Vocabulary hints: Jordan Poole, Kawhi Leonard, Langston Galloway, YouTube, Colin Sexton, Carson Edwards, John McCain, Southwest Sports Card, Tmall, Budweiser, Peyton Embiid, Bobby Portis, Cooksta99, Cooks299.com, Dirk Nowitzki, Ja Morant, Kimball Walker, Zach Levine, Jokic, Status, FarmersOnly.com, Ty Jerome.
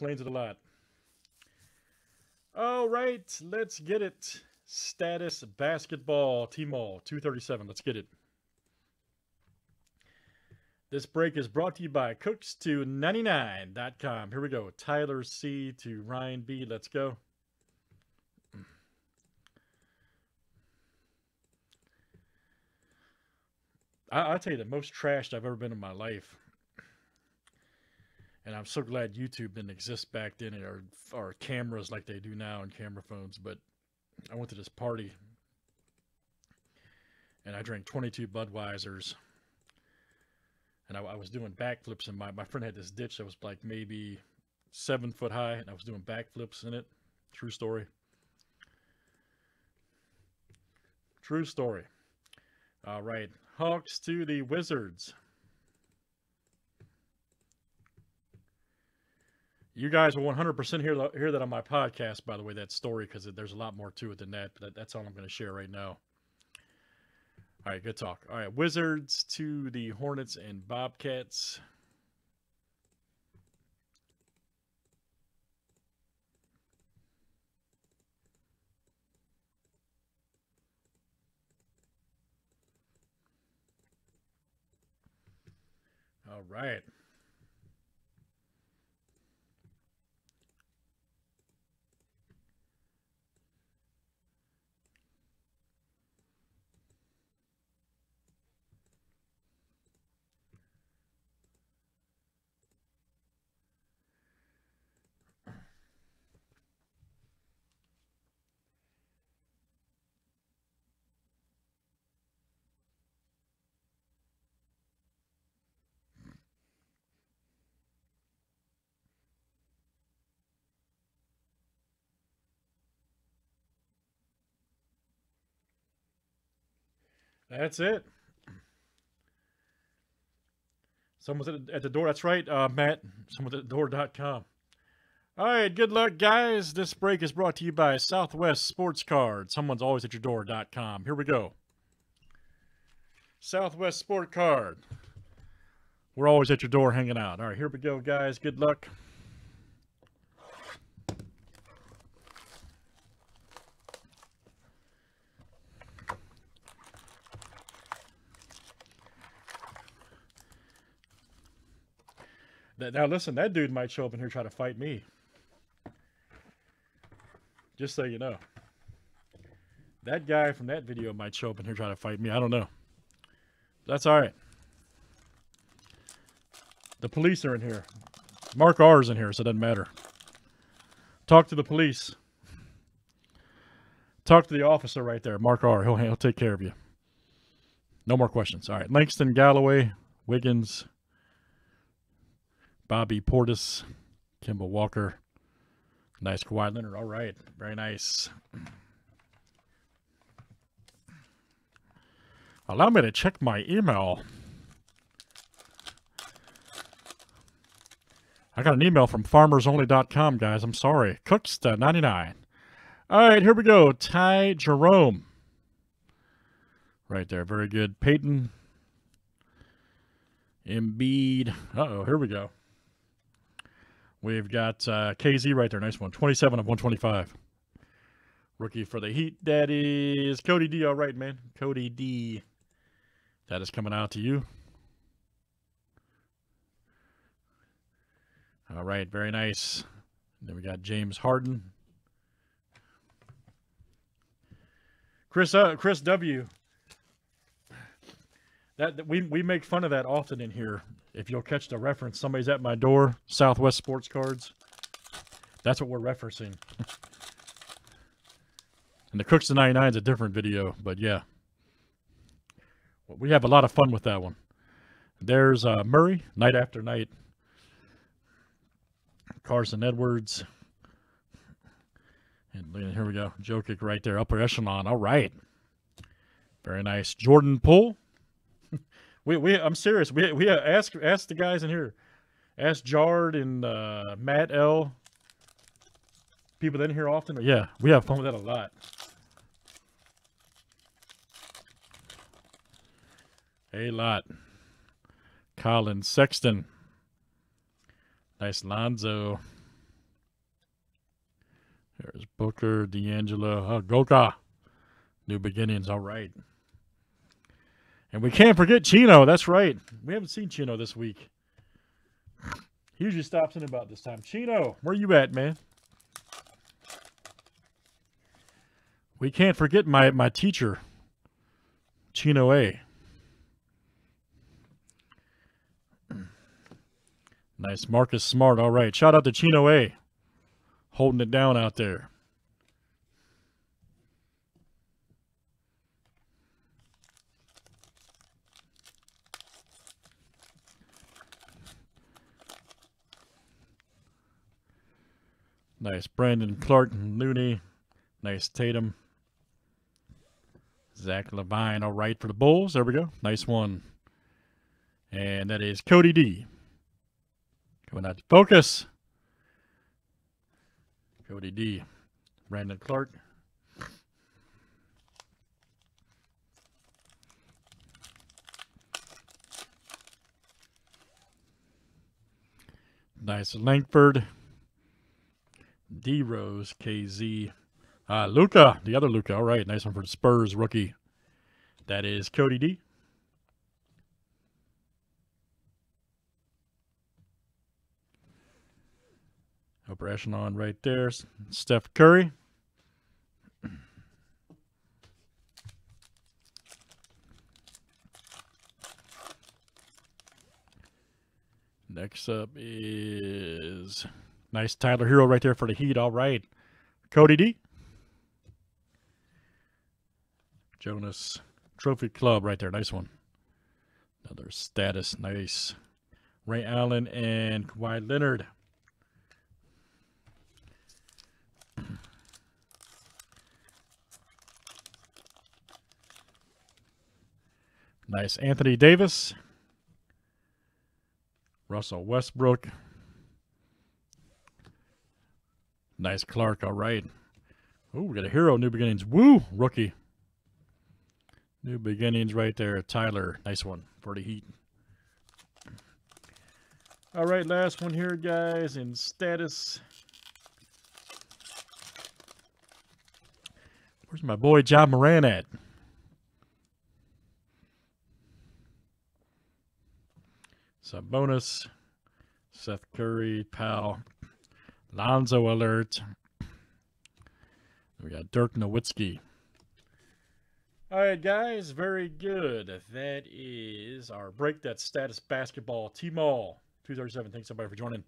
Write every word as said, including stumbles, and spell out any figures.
Explains it a lot. All right, let's get it. Status basketball, Tmall, two thirty-seven. Let's get it. This break is brought to you by Cooks two ninety-nine dot com. Here we go. Tyler C to Ryan B. Let's go. I, I'll tell you the most trashed I've ever been in my life. And I'm so glad YouTube didn't exist back then, or, or cameras like they do now and camera phones. But I went to this party and I drank twenty-two Budweisers. And I, I was doing backflips, and my, my friend had this ditch that was like maybe seven foot high, and I was doing backflips in it. True story. True story. All right. Hawks to the Wizards. You guys will one hundred percent hear, hear that on my podcast, by the way, that story, because there's a lot more to it than that, but that, that's all I'm going to share right now. All right, good talk. All right, Wizards to the Hornets and Bobcats. All right. That's it. Someone's at the door. That's right, uh, Matt. Someone's at the door dot com. All right, good luck, guys. This break is brought to you by Southwest Sports Card. Someone's always at your door dot com. Here we go. Southwest Sport Card. We're always at your door hanging out. All right, here we go, guys. Good luck. Now, listen, that dude might show up in here try to fight me. Just so you know. That guy from that video might show up in here try to fight me. I don't know. That's all right. The police are in here. Mark R is in here, so it doesn't matter. Talk to the police. Talk to the officer right there, Mark R. He'll, he'll take care of you. No more questions. All right, Langston, Galloway, Wiggins, Bobby Portis, Kimball Walker, nice Kawhi Leonard. All right, very nice. Allow me to check my email. I got an email from Farmers Only dot com, guys. I'm sorry. Cooksta ninety-nine. All right, here we go. Ty Jerome. Right there, very good. Peyton. Embiid. Uh-oh, here we go. We've got uh, K Z right there. Nice one. twenty-seven of one twenty-five. Rookie for the Heat. That is Cody D. All right, man. Cody D. That is coming out to you. All right. Very nice. Then we got James Harden. Chris uh, Chris W. That we, we make fun of that often in here. If you'll catch the reference, somebody's at my door, Southwest Sports Cards. That's what we're referencing. And the Cooks two ninety-nine is a different video, but yeah. Well, we have a lot of fun with that one. There's uh, Murray, night after night. Carson Edwards. And, and here we go. Jokic right there, upper echelon. All right. Very nice. Jordan Poole. We, we, I'm serious. We, we ask, ask the guys in here. Ask Jard and uh, Matt L. People in here often. Yeah, we have fun with that a lot. A lot. Colin Sexton. Nice Lonzo. There's Booker, D'Angelo, Goka. New beginnings, all right. And we can't forget Chino. That's right. We haven't seen Chino this week. He usually stops in about this time. Chino, where you at, man? We can't forget my, my teacher, Chino A. Nice. Marcus Smart. All right. Shout out to Chino A. Holding it down out there. Nice. Brandon Clark and Looney. Nice. Tatum. Zach Levine. All right for the Bulls. There we go. Nice one. And that is Cody D. Coming out to focus. Cody D. Brandon Clark. Nice. Langford. D. Rose. K Z. Uh, Luca. The other Luca. All right. Nice one for the Spurs rookie. That is Cody D. Upper echelon right there. Steph Curry. Next up is nice Tyler Hero right there for the Heat. All right. Cody D. Jonas Trophy Club right there. Nice one. Another status. Nice. Ray Allen and Kawhi Leonard. Nice. Anthony Davis. Russell Westbrook. Nice Clark. All right. Oh, we got a hero. New beginnings. Woo! Rookie. New beginnings right there. Tyler. Nice one for the Heat. All right. Last one here, guys, in status. Where's my boy Ja Morant at? Sabonis, Seth Curry, Powell, Lonzo Alert. We got Dirk Nowitzki. All right, guys, very good. That is our break. That's status basketball. Tmall two thirty-seven. Thanks everybody for joining.